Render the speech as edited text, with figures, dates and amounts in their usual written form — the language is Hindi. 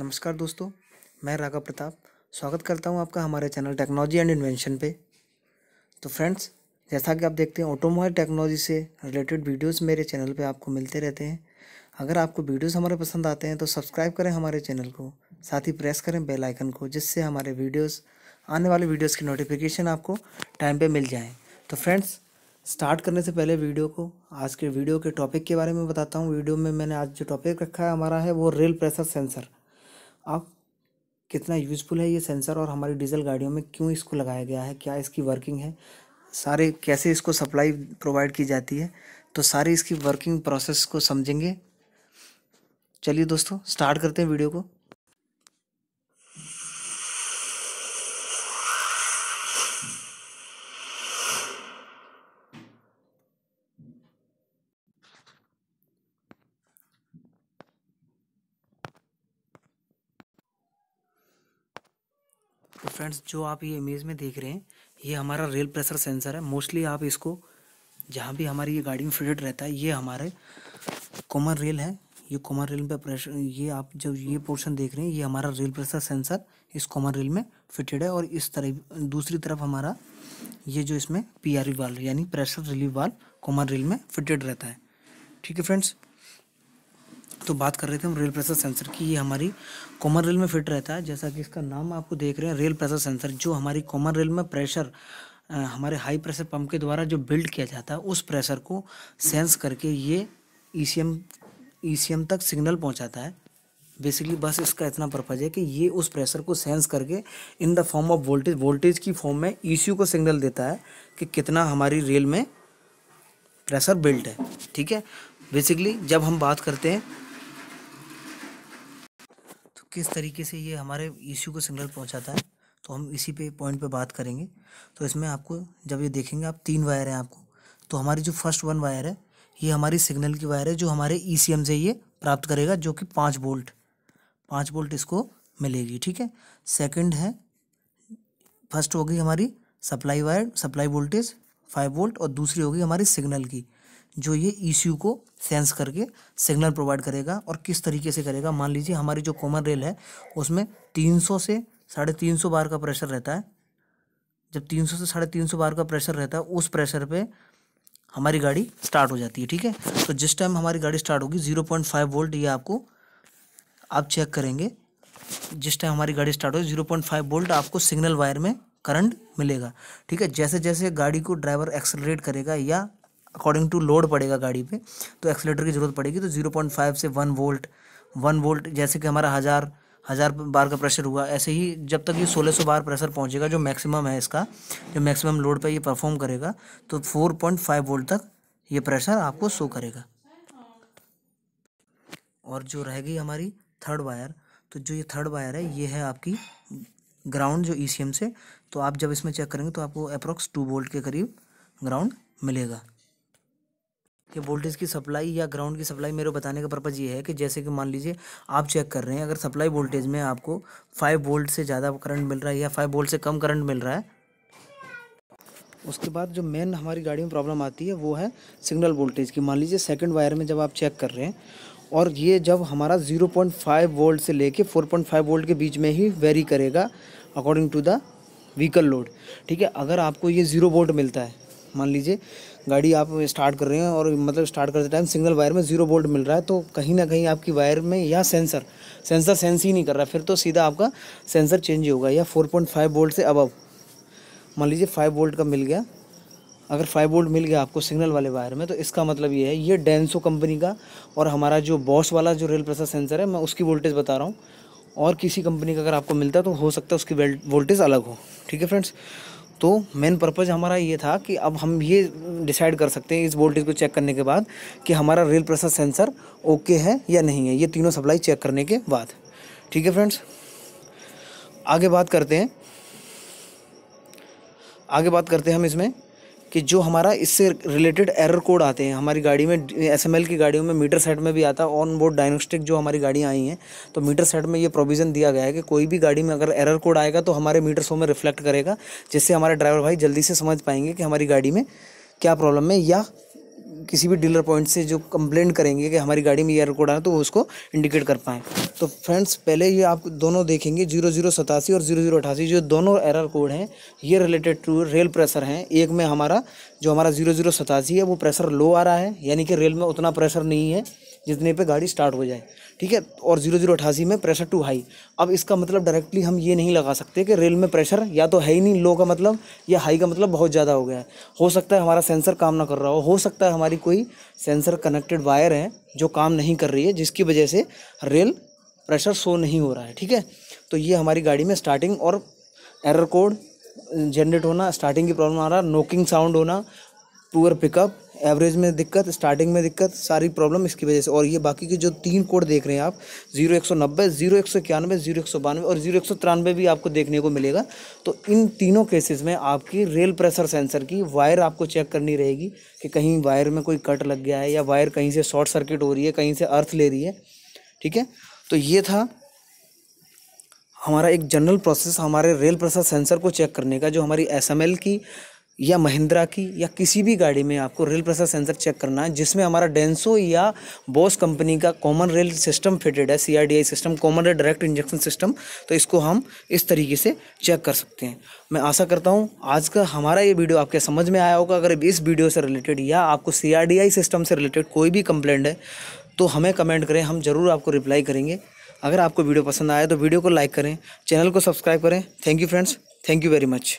नमस्कार दोस्तों, मैं राघव प्रताप स्वागत करता हूं आपका हमारे चैनल टेक्नोलॉजी एंड इन्वेंशन पे। तो फ्रेंड्स, जैसा कि आप देखते हैं ऑटोमोबाइल टेक्नोलॉजी से रिलेटेड वीडियोस मेरे चैनल पे आपको मिलते रहते हैं। अगर आपको वीडियोस हमारे पसंद आते हैं तो सब्सक्राइब करें हमारे चैनल को, साथ ही प्रेस करें बेल आइकन को, जिससे हमारे वीडियोस आने वाले वीडियोस की नोटिफिकेशन आपको टाइम पे मिल जाए। तो फ्रेंड्स, स्टार्ट करने से पहले वीडियो को आज के वीडियो के टॉपिक के बारे में बताता हूँ। वीडियो में मैंने आज जो टॉपिक रखा है हमारा है वो रेल प्रेशर सेंसर। अब कितना यूज़फुल है ये सेंसर और हमारी डीजल गाड़ियों में क्यों इसको लगाया गया है, क्या इसकी वर्किंग है, सारे कैसे इसको सप्लाई प्रोवाइड की जाती है, तो सारी इसकी वर्किंग प्रोसेस को समझेंगे। चलिए दोस्तों, स्टार्ट करते हैं वीडियो को। तो फ्रेंड्स, जो आप ये इमेज में देख रहे हैं ये हमारा रेल प्रेशर सेंसर है। मोस्टली आप इसको जहाँ भी हमारी ये गाड़ी में फिटेड रहता है, ये हमारे कॉमन रेल है। ये कॉमन रेल पे प्रेशर, ये आप जब ये पोर्शन देख रहे हैं ये हमारा रेल प्रेशर सेंसर इस कॉमन रेल में फिटेड है। और इस तरह दूसरी तरफ हमारा ये जो इसमें PRV वाल्व यानी pressure relief valve common rail में फिटेड रहता है। ठीक है फ्रेंड्स, तो बात कर रहे थे हम रेल प्रेशर सेंसर की। ये हमारी कॉमन रेल में फिट रहता है, जैसा कि इसका नाम आपको देख रहे हैं रेल प्रेशर सेंसर। जो हमारी कॉमन रेल में प्रेशर हमारे हाई प्रेशर पंप के द्वारा जो बिल्ड किया जाता है, उस प्रेशर को सेंस करके ये ईसीएम तक सिग्नल पहुंचाता है। बेसिकली बस इसका इतना पर्पज़ है कि ये उस प्रेशर को सेंस करके in the form of voltage की फॉर्म में ईसीयू को सिग्नल देता है कि कितना हमारी रेल में प्रेशर बिल्ड है। ठीक है, बेसिकली जब हम बात करते हैं तो किस तरीके से ये हमारे ईसीयू को सिग्नल पहुंचाता है, तो हम इसी पे पॉइंट पे बात करेंगे। तो इसमें आपको जब ये देखेंगे आप, तीन वायर हैं आपको। तो हमारी जो फर्स्ट वन वायर है ये हमारी सिग्नल की वायर है, जो हमारे ईसीएम से ये प्राप्त करेगा, जो कि 5 वोल्ट इसको मिलेगी। ठीक है, सेकेंड है, फर्स्ट होगी हमारी supply wire, supply voltage 5 volt, और दूसरी होगी हमारी सिग्नल की, जो ये ईसीयू को सेंस करके सिग्नल प्रोवाइड करेगा। और किस तरीके से करेगा, मान लीजिए हमारी जो कॉमन रेल है उसमें 300 से 350 बार का प्रेशर रहता है। जब 300 से 350 बार का प्रेशर रहता है, उस प्रेशर पे हमारी गाड़ी स्टार्ट हो जाती है। ठीक है, तो जिस टाइम हमारी गाड़ी स्टार्ट होगी 0.5 वोल्ट, ये आपको आप चेक करेंगे, जिस टाइम हमारी गाड़ी स्टार्ट होगी 0.5 वोल्ट आपको सिग्नल वायर में करंट मिलेगा। ठीक है, जैसे जैसे गाड़ी को ड्राइवर एक्सेलरेट करेगा या अकॉर्डिंग टू लोड पड़ेगा गाड़ी पे, तो एक्सेलेटर की ज़रूरत पड़ेगी, तो 0.5 से 1 वोल्ट, जैसे कि हमारा हज़ार बार का प्रेशर हुआ, ऐसे ही जब तक ये 1600 बार प्रेशर पहुंचेगा, जो मैक्सिमम है इसका, जो मैक्सिमम लोड पे ये परफॉर्म करेगा, तो 4.5 वोल्ट तक ये प्रेशर आपको शो करेगा। और जो रहेगी हमारी थर्ड वायर, तो जो ये थर्ड वायर है ये है आपकी ग्राउंड, जो ईसीएम से। तो आप जब इसमें चेक करेंगे तो आपको अप्रॉक्स 2 वोल्ट के करीब ग्राउंड मिलेगा। ये वोल्टेज की सप्लाई या ग्राउंड की सप्लाई, मेरे बताने का पर्पज़ ये है कि जैसे कि मान लीजिए आप चेक कर रहे हैं, अगर सप्लाई वोल्टेज में आपको 5 वोल्ट से ज़्यादा करंट मिल रहा है या 5 वोल्ट से कम करंट मिल रहा है। उसके बाद जो मेन हमारी गाड़ी में प्रॉब्लम आती है वो है सिग्नल वोल्टेज की। मान लीजिए सेकेंड वायर में जब आप चेक कर रहे हैं, और ये जब हमारा 0.5 वोल्ट से लेके 4.5 वोल्ट के बीच में ही वेरी करेगा according to the vehicle load. ठीक है, अगर आपको ये 0 वोल्ट मिलता है, मान लीजिए गाड़ी आप स्टार्ट कर रहे हैं और मतलब स्टार्ट करते टाइम सिग्नल वायर में 0 वोल्ट मिल रहा है, तो कहीं ना कहीं आपकी वायर में या सेंसर सेंस ही नहीं कर रहा, फिर तो सीधा आपका सेंसर चेंज ही होगा। या 4.5 वोल्ट से अबव, मान लीजिए 5 वोल्ट का मिल गया, अगर 5 वोल्ट मिल गया आपको सिग्नल वाले वायर में, तो इसका मतलब ये है, ये डेंसो कंपनी का और हमारा जो बॉश वाला जो रेल प्रेशर सेंसर है, मैं उसकी वोल्टेज बता रहा हूँ, और किसी कंपनी का अगर आपको मिलता है तो हो सकता है उसकी वोल्टेज अलग हो। ठीक है फ्रेंड्स, तो मेन पर्पज़ हमारा ये था कि अब हम ये डिसाइड कर सकते हैं इस वोल्टेज को चेक करने के बाद कि हमारा रेल प्रेशर सेंसर ओके है या नहीं है, ये तीनों सप्लाई चेक करने के बाद। ठीक है फ्रेंड्स, आगे बात करते हैं हम इसमें कि जो हमारा इससे रिलेटेड एरर कोड आते हैं हमारी गाड़ी में, एसएमएल की गाड़ियों में मीटर सेट में भी आता है। ऑन बोर्ड डायग्नोस्टिक जो हमारी गाड़ियाँ आई हैं, तो मीटर सेट में ये प्रोविज़न दिया गया है कि कोई भी गाड़ी में अगर एरर कोड आएगा तो हमारे मीटर शो में रिफ्लेक्ट करेगा, जिससे हमारे ड्राइवर भाई जल्दी से समझ पाएंगे कि हमारी गाड़ी में क्या प्रॉब्लम है या किसी भी डीलर पॉइंट से जो कंप्लेंट करेंगे कि हमारी गाड़ी में ईयर कोड आना, तो वो उसको इंडिकेट कर पाएँ। तो फ्रेंड्स पहले ये आप दोनों देखेंगे 0087 और 0088, जो दोनों एरर कोड हैं ये रिलेटेड टू रेल प्रेशर हैं। एक में हमारा जो हमारा 0087 है वो प्रेशर लो आ रहा है, यानी कि रेल में उतना प्रेशर नहीं है जितने पे गाड़ी स्टार्ट हो जाए, ठीक है। और 0088 में प्रेशर टू हाई। अब इसका मतलब डायरेक्टली हम ये नहीं लगा सकते कि रेल में प्रेशर या तो है ही नहीं, लो का मतलब या हाई का मतलब बहुत ज़्यादा हो गया है। हो सकता है हमारा सेंसर काम ना कर रहा हो सकता है हमारी कोई सेंसर कनेक्टेड वायर है जो काम नहीं कर रही है, जिसकी वजह से रेल प्रेशर शो नहीं हो रहा है, ठीक है। तो ये हमारी गाड़ी में स्टार्टिंग और एरर कोड जनरेट होना, स्टार्टिंग की प्रॉब्लम आ रहा, नोकिंग साउंड होना, पुअर पिकअप, एवरेज में दिक्कत, स्टार्टिंग में दिक्कत, सारी प्रॉब्लम इसकी वजह से। और ये बाकी के जो तीन कोड देख रहे हैं आप 0190, 0191, 0192 और 0193 भी आपको देखने को मिलेगा। तो इन तीनों केसेस में आपकी रेल प्रेशर सेंसर की वायर आपको चेक करनी रहेगी कि कहीं वायर में कोई कट लग गया है या वायर कहीं से शॉर्ट सर्किट हो रही है, कहीं से अर्थ ले रही है, ठीक है। तो ये था हमारा एक जनरल प्रोसेस हमारे रेल प्रेशर सेंसर को चेक करने का, जो हमारी एसएमएल की या महिंद्रा की या किसी भी गाड़ी में आपको रेल प्रेशर सेंसर चेक करना है, जिसमें हमारा डेंसो या बॉश कंपनी का कॉमन रेल सिस्टम फिटेड है, CRDI system, common rail direct injection system. तो इसको हम इस तरीके से चेक कर सकते हैं। मैं आशा करता हूं आज का हमारा ये वीडियो आपके समझ में आया होगा। अगर इस वीडियो से रिलेटेड या आपको CRDI सिस्टम से रिलेटेड कोई भी कंप्लेंट है तो हमें कमेंट करें, हम ज़रूर आपको रिप्लाई करेंगे। अगर आपको वीडियो पसंद आया तो वीडियो को लाइक करें, चैनल को सब्सक्राइब करें। Thank you friends, thank you very much.